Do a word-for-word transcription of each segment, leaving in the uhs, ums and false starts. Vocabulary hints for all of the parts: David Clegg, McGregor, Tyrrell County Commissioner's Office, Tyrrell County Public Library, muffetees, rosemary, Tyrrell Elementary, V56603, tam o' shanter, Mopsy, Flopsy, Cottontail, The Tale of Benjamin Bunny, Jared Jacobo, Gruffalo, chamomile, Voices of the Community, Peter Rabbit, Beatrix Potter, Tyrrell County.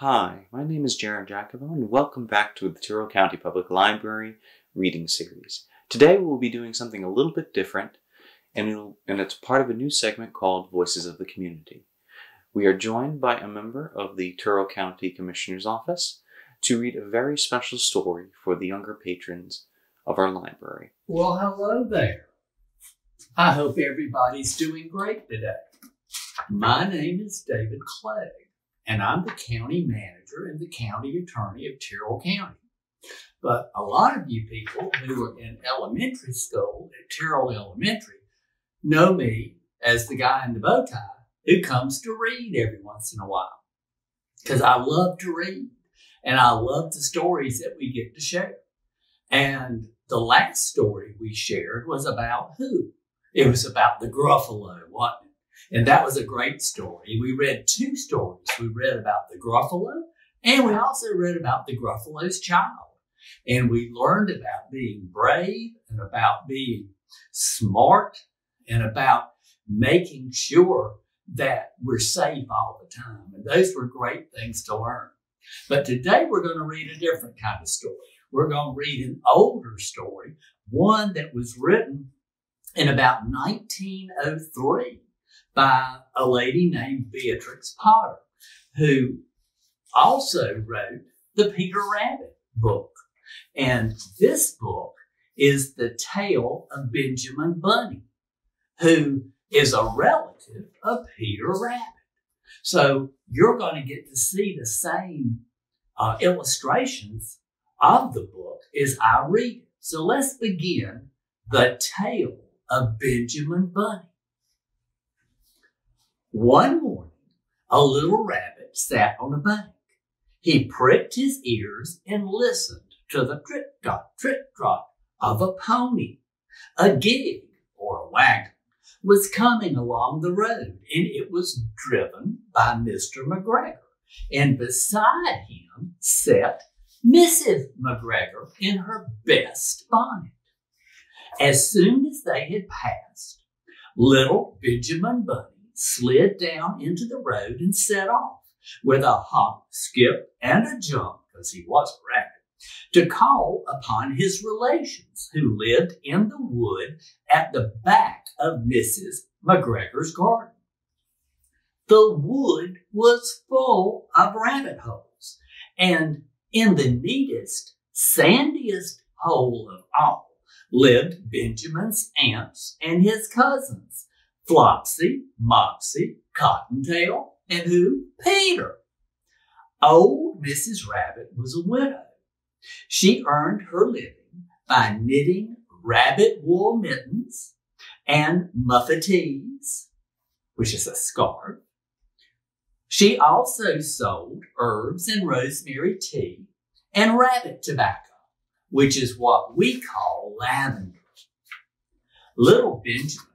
Hi, my name is Jared Jacobo, and welcome back to the Tyrrell County Public Library reading series. Today we'll be doing something a little bit different, and, we'll, and it's part of a new segment called Voices of the Community. We are joined by a member of the Tyrrell County Commissioner's Office to read a very special story for the younger patrons of our library. Well, hello there. I hope everybody's doing great today. My name is David Clegg, and I'm the county manager and the county attorney of Tyrrell County. But a lot of you people who are in elementary school at Tyrrell Elementary know me as the guy in the bow tie who comes to read every once in a while, because I love to read and I love the stories that we get to share. And the last story we shared was about who? It was about the Gruffalo, wasn't it? And that was a great story. We read two stories. We read about the Gruffalo, and we also read about the Gruffalo's child. And we learned about being brave and about being smart and about making sure that we're safe all the time. And those were great things to learn. But today we're going to read a different kind of story. We're going to read an older story, one that was written in about nineteen oh three. By a lady named Beatrix Potter, who also wrote the Peter Rabbit book. And this book is The Tale of Benjamin Bunny, who is a relative of Peter Rabbit. So you're going to get to see the same uh, illustrations of the book as I read it. So let's begin The Tale of Benjamin Bunny. One morning, a little rabbit sat on a bank. He pricked his ears and listened to the trip-trot, trip-trot of a pony. A gig, or a wagon, was coming along the road, and it was driven by Mister McGregor. And beside him sat Missus McGregor in her best bonnet. As soon as they had passed, little Benjamin Bunny slid down into the road and set off with a hop, skip, and a jump, because he was a rabbit, to call upon his relations who lived in the wood at the back of Missus McGregor's garden. The wood was full of rabbit holes, and in the neatest, sandiest hole of all lived Benjamin's aunts and his cousins, Flopsy, Mopsy, Cottontail, and who? Peter. Old Missus Rabbit was a widow. She earned her living by knitting rabbit wool mittens and muffetees, which is a scarf. She also sold herbs and rosemary tea and rabbit tobacco, which is what we call lavender. Little Benjamin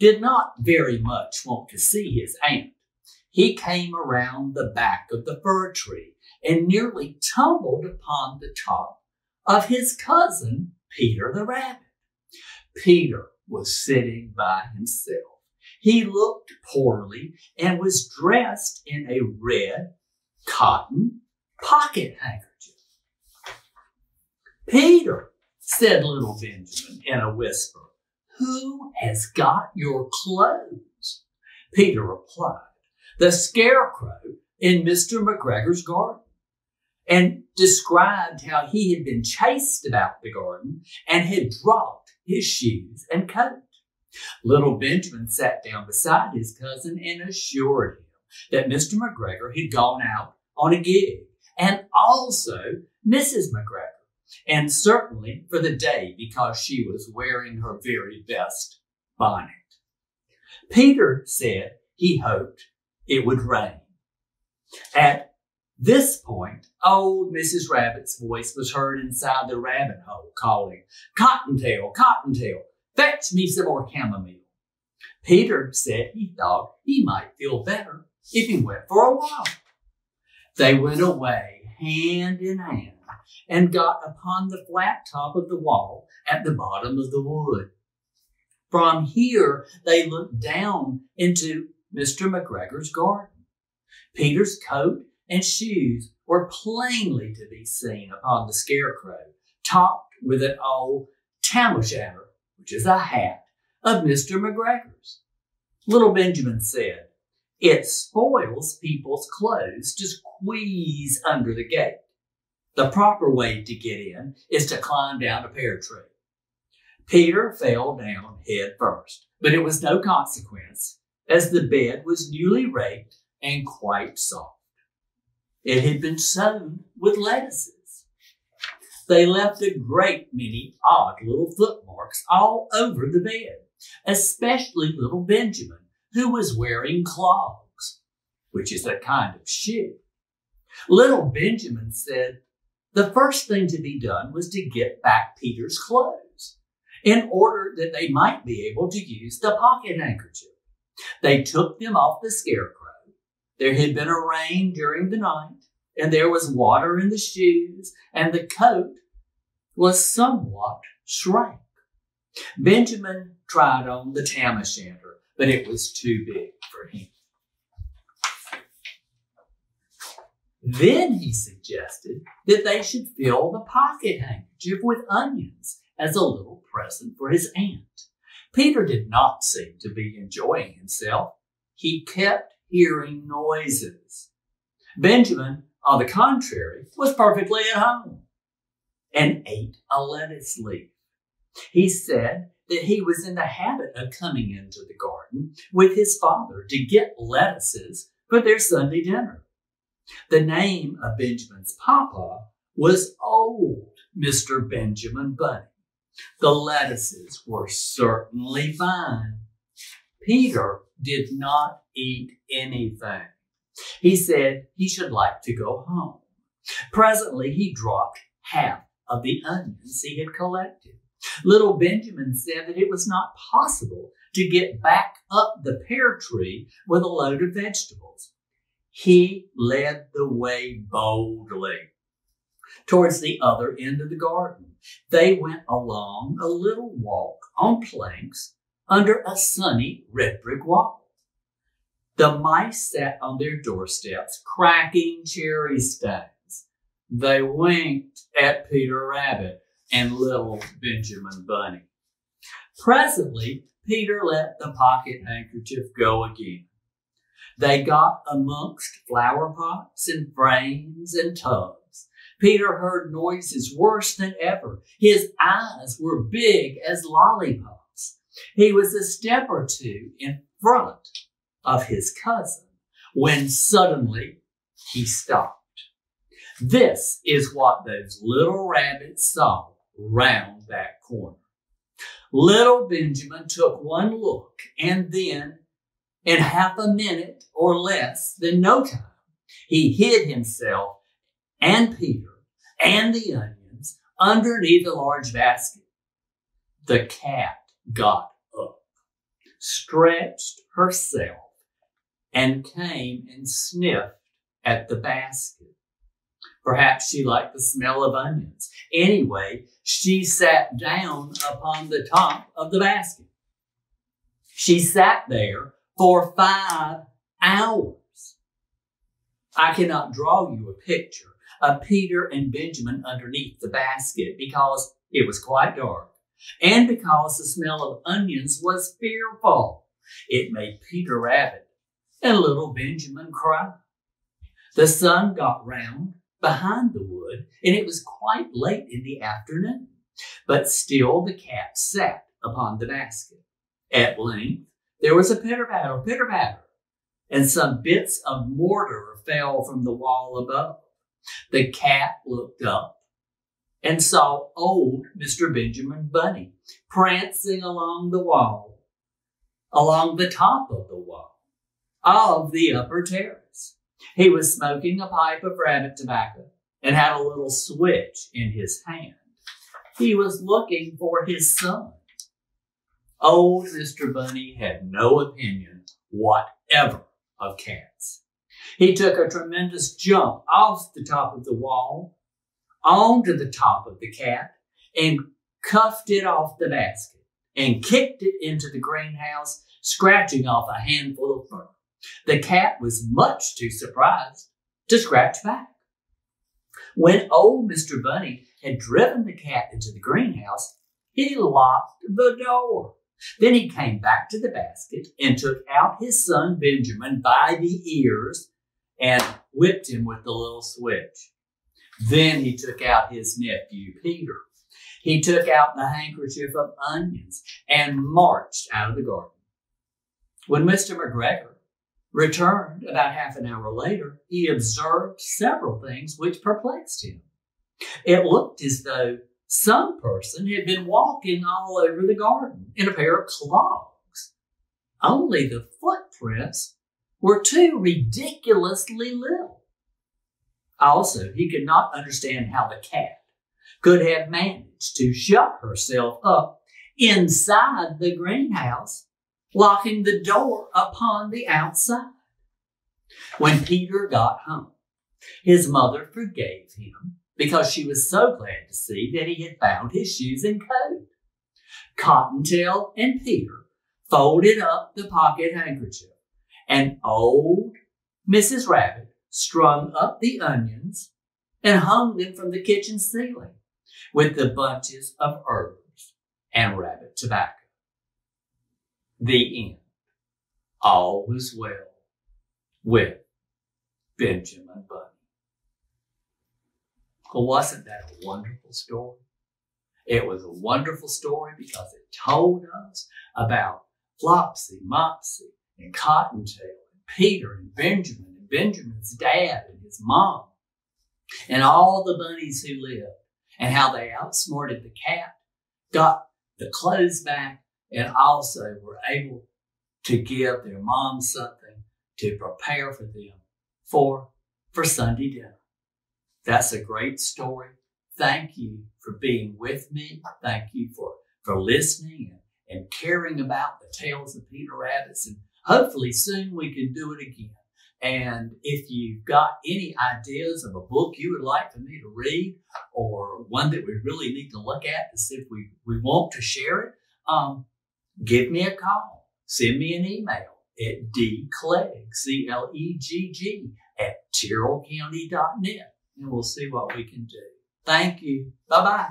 did not very much want to see his aunt. He came around the back of the fir tree and nearly tumbled upon the top of his cousin, Peter the Rabbit. Peter was sitting by himself. He looked poorly and was dressed in a red cotton pocket handkerchief. "Peter," said little Benjamin in a whisper, "who has got your clothes?" Peter replied, "The scarecrow in Mister McGregor's garden," and described how he had been chased about the garden and had dropped his shoes and coat. Little Benjamin sat down beside his cousin and assured him that Mister McGregor had gone out on a gig, and also Missus McGregor, and certainly for the day, because she was wearing her very best bonnet. Peter said he hoped it would rain. At this point, old Missus Rabbit's voice was heard inside the rabbit hole, calling, "Cottontail, Cottontail, fetch me some more chamomile." Peter said he thought he might feel better if he went for a walk. They went away hand in hand and got upon the flat top of the wall at the bottom of the wood. From here, they looked down into Mister McGregor's garden. Peter's coat and shoes were plainly to be seen upon the scarecrow, topped with an old tam o' shanter, which is a hat, of Mister McGregor's. Little Benjamin said, "It spoils people's clothes to squeeze under the gate. The proper way to get in is to climb down a pear tree." Peter fell down head first, but it was no consequence, as the bed was newly raked and quite soft. It had been sown with lettuces. They left a great many odd little footmarks all over the bed, especially little Benjamin, who was wearing clogs, which is a kind of shoe. Little Benjamin said the first thing to be done was to get back Peter's clothes, in order that they might be able to use the pocket handkerchief. They took them off the scarecrow. There had been a rain during the night, and there was water in the shoes, and the coat was somewhat shrank. Benjamin tried on the tam o' shanter, but it was too big for him. Then he suggested that they should fill the pocket handkerchief with onions as a little present for his aunt. Peter did not seem to be enjoying himself. He kept hearing noises. Benjamin, on the contrary, was perfectly at home and ate a lettuce leaf. He said that he was in the habit of coming into the garden with his father to get lettuces for their Sunday dinner. The name of Benjamin's papa was old Mister Benjamin Bunny. The lettuces were certainly fine. Peter did not eat anything. He said he should like to go home. Presently, he dropped half of the onions he had collected. Little Benjamin said that it was not possible to get back up the pear tree with a load of vegetables. He led the way boldly towards the other end of the garden. They went along a little walk on planks under a sunny red brick wall. The mice sat on their doorsteps, cracking cherry stones. They winked at Peter Rabbit and little Benjamin Bunny. Presently, Peter let the pocket handkerchief go again. They got amongst flower pots and frames and tubs. Peter heard noises worse than ever. His eyes were big as lollipops. He was a step or two in front of his cousin when suddenly he stopped. This is what those little rabbits saw round that corner. Little Benjamin took one look, and then in half a minute or less than no time, he hid himself and Peter and the onions underneath a large basket. The cat got up, stretched herself, and came and sniffed at the basket. Perhaps she liked the smell of onions. Anyway, she sat down upon the top of the basket. She sat there for five hours. I cannot draw you a picture of Peter and Benjamin underneath the basket because it was quite dark and because the smell of onions was fearful. It made Peter Rabbit and little Benjamin cry. The sun got round behind the wood, and it was quite late in the afternoon, but still the cat sat upon the basket. At length, there was a pitter-patter, pitter-patter, and some bits of mortar fell from the wall above. The cat looked up and saw old Mister Benjamin Bunny prancing along the wall, along the top of the wall of the upper terrace. He was smoking a pipe of rabbit tobacco and had a little switch in his hand. He was looking for his son. Old Mister Bunny had no opinion whatever of cats. He took a tremendous jump off the top of the wall, onto the top of the cat, and cuffed it off the basket, and kicked it into the greenhouse, scratching off a handful of fur. The cat was much too surprised to scratch back. When old Mister Bunny had driven the cat into the greenhouse, he locked the door. Then he came back to the basket and took out his son Benjamin by the ears and whipped him with the little switch. Then he took out his nephew Peter. He took out the handkerchief of onions and marched out of the garden. When Mister McGregor returned about half an hour later, he observed several things which perplexed him. It looked as though some person had been walking all over the garden in a pair of clogs. Only the footprints were too ridiculously little. Also, he could not understand how the cat could have managed to shut herself up inside the greenhouse, locking the door upon the outside. When Peter got home, his mother forgave him because she was so glad to see that he had found his shoes and coat. Cottontail and Peter folded up the pocket handkerchief, and old Missus Rabbit strung up the onions and hung them from the kitchen ceiling with the bunches of herbs and rabbit tobacco. The end. All was well with Benjamin Bunny. Well, wasn't that a wonderful story? It was a wonderful story because it told us about Flopsy, Mopsy, and Cottontail, and Peter, and Benjamin, and Benjamin's dad, and his mom, and all the bunnies who lived, and how they outsmarted the cat, got the clothes back, and also were able to give their mom something to prepare for them for, for Sunday dinner. That's a great story. Thank you for being with me. Thank you for, for listening and, and caring about the tales of Peter Rabbit. And hopefully soon we can do it again. And if you've got any ideas of a book you would like for me to read, or one that we really need to look at to see if we, we want to share it, um, give me a call. Send me an email at dclegg, C L E G G, at tyrrell county dot net, and we'll see what we can do. Thank you. Bye-bye.